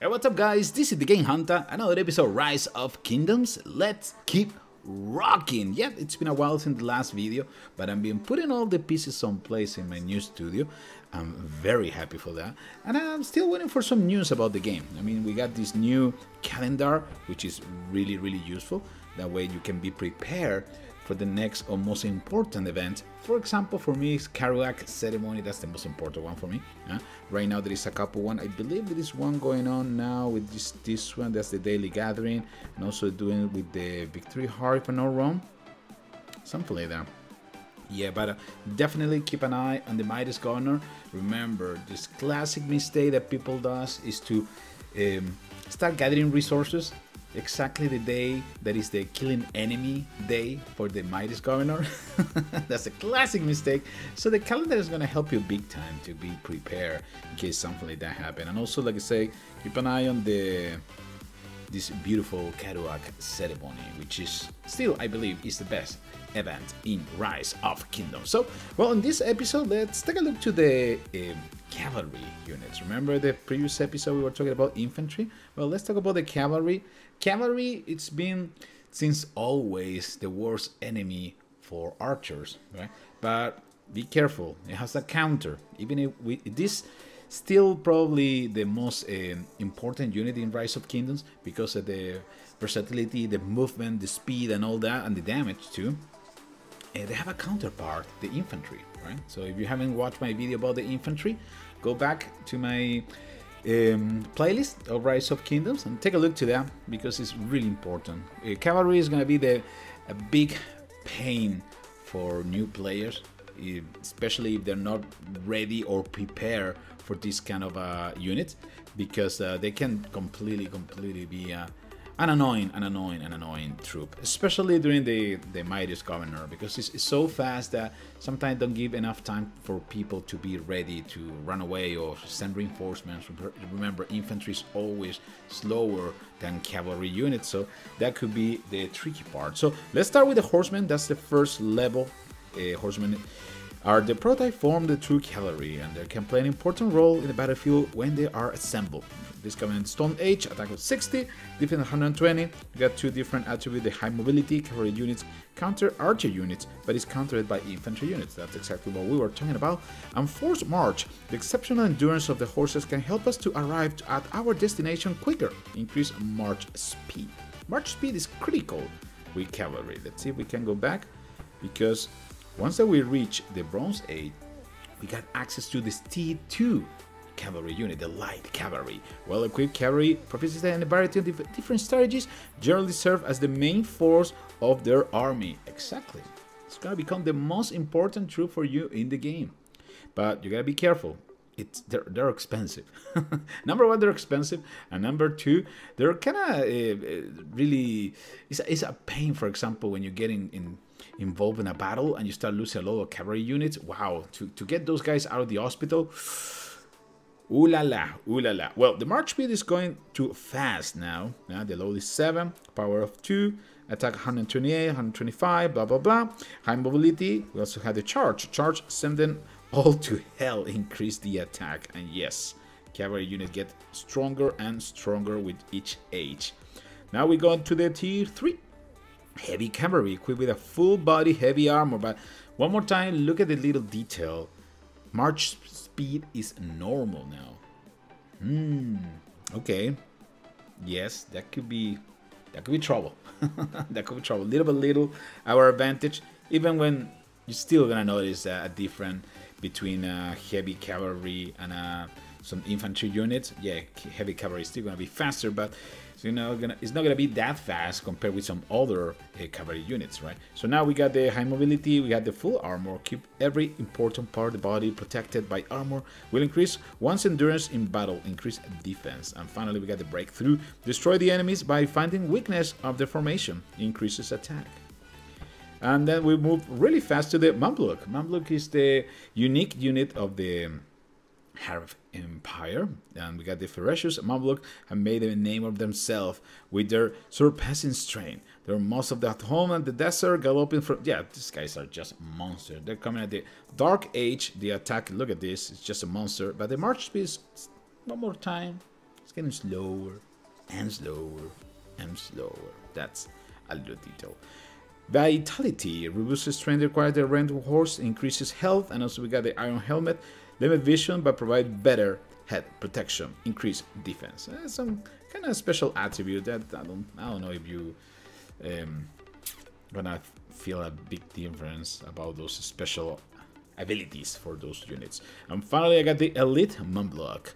Hey, what's up guys, this is the Game Hunter, another episode of Rise of Kingdoms. Let's keep rocking. Yeah, it's been a while since the last video, but I've been putting all the pieces on place in my new studio. I'm very happy for that, and I'm still waiting for some news about the game. I mean, we got this new calendar, which is really useful. That way you can be prepared for the next or most important event. For example, for me it's Karuak Ceremony. That's the most important one for me. Right now there is a couple one. I believe there is one going on now with this one. That's the Daily Gathering, and also doing with the Victory harp and all wrong. Something like that. Yeah, but definitely keep an eye on the Midas Governor. Remember, this classic mistake that people does is to start gathering resources exactly the day that is the killing enemy day for the Midas Governor. That's a classic mistake. So the calendar is going to help you big time to be prepared in case something like that happen. And also, like I say, keep an eye on this beautiful Karuak Ceremony, which is still, I believe, is the best event in Rise of Kingdoms. So, well, in this episode, let's take a look to the cavalry units. Remember the previous episode we were talking about infantry? Well, let's talk about the cavalry. Cavalry, it's been since always the worst enemy for archers, right? But be careful, it has a counter. Even if this still probably the most important unit in Rise of Kingdoms because of the versatility, the movement, the speed and all that, and the damage too. And they have a counterpart, the infantry, right? So if you haven't watched my video about the infantry, go back to my playlist of Rise of Kingdoms and take a look to that because it's really important. Cavalry is going to be a big pain for new players, especially if they're not ready or prepared for this kind of unit, because they can completely be an annoying troop, especially during the Midas Governor, because it's so fast that sometimes don't give enough time for people to be ready to run away or send reinforcements. Remember, infantry is always slower than cavalry units, so that could be the tricky part. So let's start with the horsemen. That's the first level. Horsemen are the prototype form the true cavalry, and they can play an important role in the battlefield when they are assembled. This comes in Stone Age, attack of 60, defense 120. You got two different attributes, the high mobility, cavalry units counter archer units, but it's countered by infantry units. That's exactly what we were talking about. And forced march, the exceptional endurance of the horses can help us to arrive at our destination quicker, increase march speed. March speed is critical with cavalry. Let's see if we can go back, because once that we reach the Bronze Age, we got access to the T2 cavalry unit, the light cavalry. Well-equipped cavalry, proficiency and a variety of different strategies, generally serve as the main force of their army. Exactly. It's gonna become the most important troop for you in the game. But you gotta be careful. They're expensive. Number one, they're expensive, and number two, they're kind of really it's a pain. For example, when you get involved in a battle and you start losing a lot of cavalry units, wow, to get those guys out of the hospital, ooh la la, ooh la la. Well, the march speed is going too fast now. The load is 7, power of 2, attack 128, 125, blah blah blah. High mobility, we also have the charge, send them all to hell, increase the attack. And yes, cavalry unit get stronger and stronger with each age. Now we go to the tier 3. Heavy cavalry equipped with a full body heavy armor, but one more time, look at the little detail. March speed is normal now. Okay. Yes, that could be trouble. That could be trouble. Little by little, our advantage, even when you're still gonna notice a difference between heavy cavalry and some infantry units. Yeah, heavy cavalry is still gonna be faster, but it's not gonna be that fast compared with some other cavalry units, right? So now we got the high mobility, we got the full armor, keep every important part of the body protected by armor, will increase one's endurance in battle, increase defense. And finally we got the breakthrough, destroy the enemies by finding weakness of the formation, increases attack. And then we move really fast to the Mamluk. Mamluk is the unique unit of the Arab Empire, and we got the Ferocious Mamluk have made a name of themselves with their surpassing strength. There are most of that home and the desert galloping from... Yeah, these guys are just monsters. They're coming at the Dark Age. The attack, look at this, it's just a monster. But the march speed is... One more time. It's getting slower and slower and slower. That's a little detail. Vitality reduces strength required, the random horse increases health, and also we got the iron helmet. Limit vision but provide better head protection, increase defense. Some kind of special attribute that I don't know if you gonna feel a big difference about those special abilities for those units. And finally I got the elite mon block.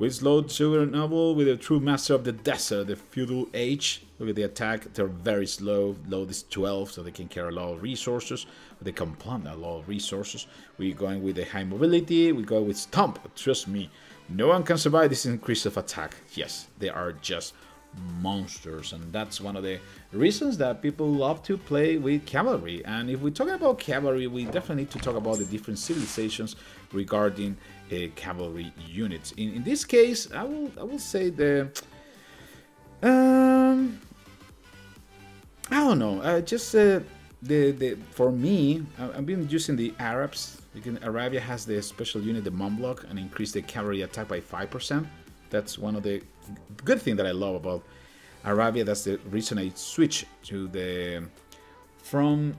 We slowed children novel with a true master of the desert, the feudal age. Look at the attack, they're very slow. Load is 12, so they can carry a lot of resources. They can plant a lot of resources. We're going with the high mobility, we go with stomp. Trust me, no one can survive this increase of attack. Yes, they are just monsters, and that's one of the reasons that people love to play with cavalry. And if we're talking about cavalry, we definitely need to talk about the different civilizations regarding cavalry units. In this case, I will say the I don't know, just for me, I've been using the Arabs. Arabia has the special unit, the Mon Block, and increase the cavalry attack by 5%. That's one of the good things that I love about Arabia. That's the reason I switched to the from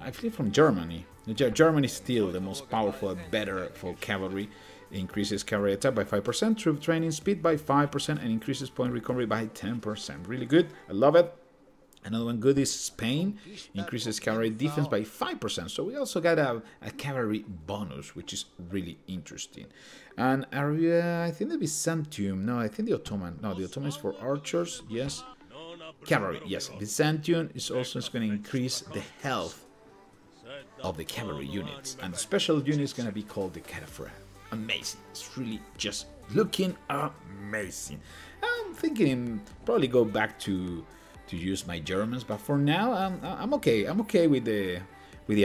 Germany. Germany is still the most powerful and better for cavalry. It increases cavalry attack by 5%, troop training speed by 5%, and increases point recovery by 10%. Really good. I love it. Another one good is Spain, increases cavalry defense by 5%. So we also got a cavalry bonus, which is really interesting. And I think the Byzantium, no, I think the Ottoman. No, the Ottoman is for archers, yes. Cavalry, yes. Byzantium is also going to increase the health of the cavalry units. And the special unit is going to be called the Cataphract. Amazing. It's really just looking amazing. I'm thinking probably go back to use my Germans, but for now I'm okay. I'm okay with the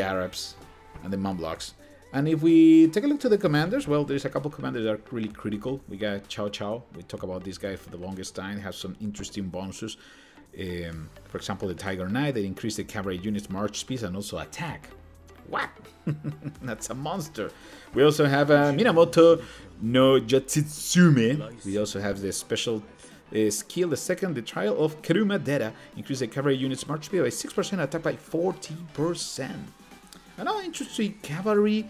Arabs and the Mon Blocks. And if we take a look to the commanders, well, there's a couple commanders that are really critical. We got Cao Cao. We talk about this guy for the longest time. Has some interesting bonuses. For example, the Tiger Knight. They increase the cavalry units march speed and also attack. What? That's a monster. We also have Minamoto no Yoshitsune. We also have the special skill, the second, the Trial of Kerumadera, increase the cavalry units march speed by 6%, attack by 40%. Another interesting cavalry,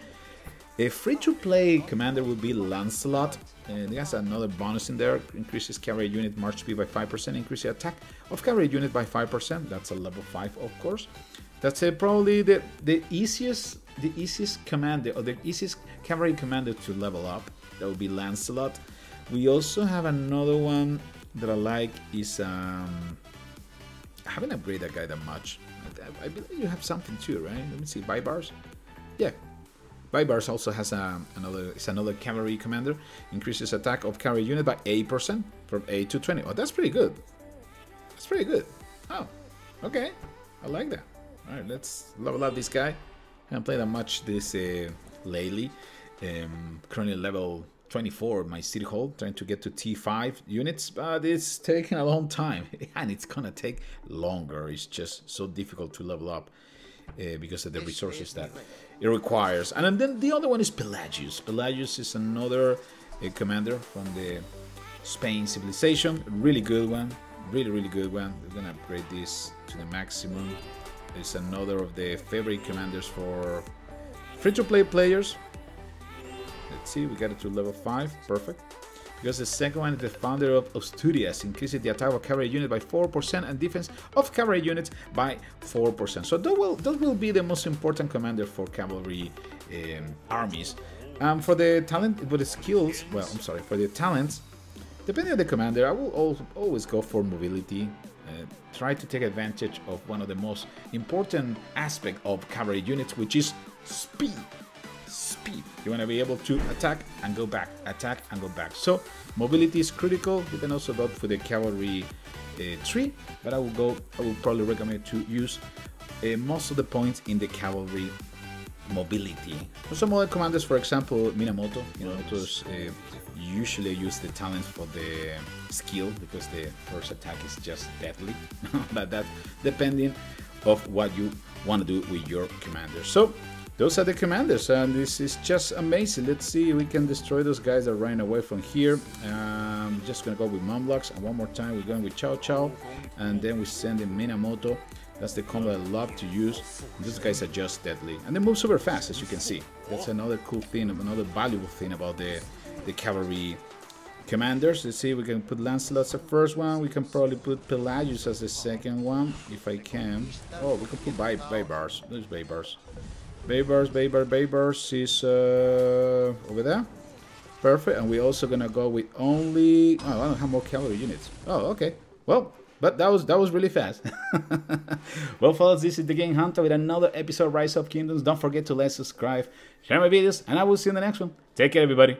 a free-to-play commander would be Lancelot. There's another bonus in there, increases cavalry unit march speed by 5%, increase the attack of cavalry unit by 5%. That's a level 5, of course. That's probably the easiest commander, or the easiest cavalry commander to level up. That would be Lancelot. We also have another one that I like is I haven't upgraded that guy that much. I believe you have something too, right? Let me see, Baybars. Yeah, Baybars also has another cavalry commander, increases attack of cavalry unit by 8% from 8 to 20. Oh, that's pretty good. That's pretty good. Oh, okay, I like that. All right, let's level up this guy. I haven't played that much this lately. Currently level 24, my city hall, trying to get to T5 units, but it's taking a long time and it's gonna take longer. It's just so difficult to level up because of the resources that it requires. And then the other one is Pelagius. Pelagius is another commander from the Spain civilization. Really good one, really good one. We're gonna upgrade this to the maximum. It's another of the favorite commanders for free-to-play players. Let's see, we got it to level 5, perfect. Because the second one is the founder of Asturias, increases the attack of cavalry unit by 4% and defense of cavalry units by 4%. So that will be the most important commander for cavalry armies. For the talent, for the skills, well, I'm sorry, for the talents, depending on the commander, I will always go for mobility. Try to take advantage of one of the most important aspects of cavalry units, which is speed. Speed. You want to be able to attack and go back, attack and go back. So mobility is critical. You can also go for the cavalry tree, but I will probably recommend to use most of the points in the cavalry mobility. For some other commanders, for example, Minamoto. Minamoto's usually use the talent for the skill because the first attack is just deadly, but that's depending of what you want to do with your commanders. So those are the commanders, and this is just amazing. Let's see if we can destroy those guys that ran away from here. Just gonna go with Mamluks, and one more time we're going with Cao Cao, and then we send in Minamoto. That's the combo I love to use. These guys are just deadly, and they move super fast, as you can see. That's another cool thing, another valuable thing about the cavalry commanders. Let's see, we can put Lancelot as the first one. We can probably put Pelagius as the second one, if I can. Oh, we can put Baybars. There's Baybars. Baybars is over there. Perfect. And we're also gonna go with only. Oh, I don't have more cavalry units. Oh, okay. Well, but that was really fast. Well, fellas, this is the Game Hunter with another episode of Rise of Kingdoms. Don't forget to like, subscribe, share my videos, and I will see you in the next one. Take care, everybody.